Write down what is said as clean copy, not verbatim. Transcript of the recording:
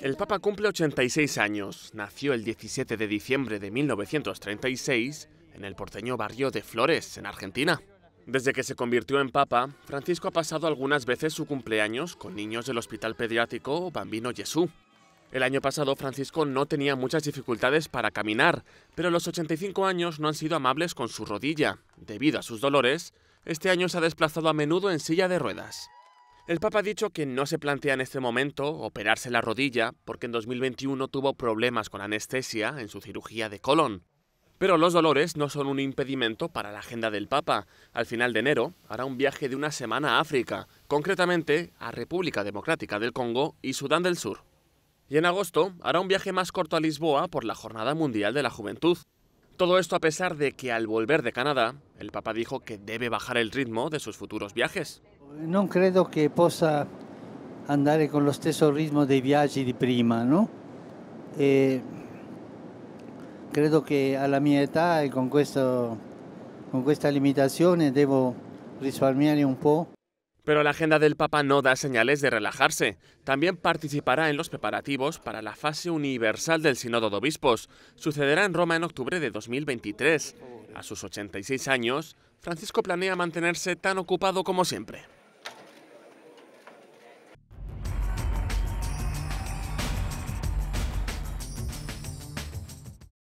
El Papa cumple 86 años. Nació el 17 de diciembre de 1936 en el porteño barrio de Flores, en Argentina. Desde que se convirtió en Papa, Francisco ha pasado algunas veces su cumpleaños con niños del hospital pediátrico Bambino Jesús. El año pasado Francisco no tenía muchas dificultades para caminar, pero los 85 años no han sido amables con su rodilla. Debido a sus dolores, este año se ha desplazado a menudo en silla de ruedas. El Papa ha dicho que no se plantea en este momento operarse la rodilla porque en 2021 tuvo problemas con anestesia en su cirugía de colon. Pero los dolores no son un impedimento para la agenda del Papa. Al final de enero hará un viaje de una semana a África, concretamente a República Democrática del Congo y Sudán del Sur. Y en agosto hará un viaje más corto a Lisboa por la Jornada Mundial de la Juventud. Todo esto a pesar de que al volver de Canadá, el Papa dijo que debe bajar el ritmo de sus futuros viajes. No creo que possa andare con lo stesso ritmo dei viaggi di prima, no? E credo che alla mia età e con questa limitazione devo risparmiare un po'. Pero la agenda del Papa no da señales de relajarse. También participará en los preparativos para la fase universal del Sínodo de Obispos. Sucederá en Roma en octubre de 2023. A sus 86 años, Francisco planea mantenerse tan ocupado como siempre.